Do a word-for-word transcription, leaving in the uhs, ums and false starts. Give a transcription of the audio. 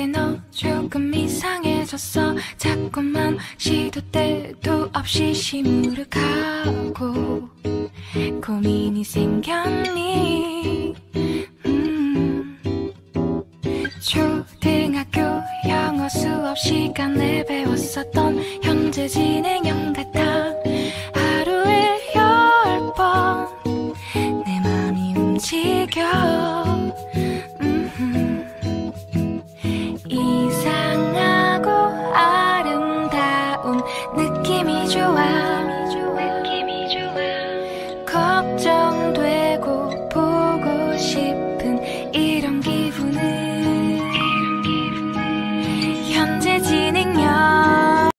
이제 너 조금 이상해졌어. 자꾸만 시도 때도 없이 시무룩하고 고민이 생겼니? 음. 초등학교 영어 수업 시간에 배웠었던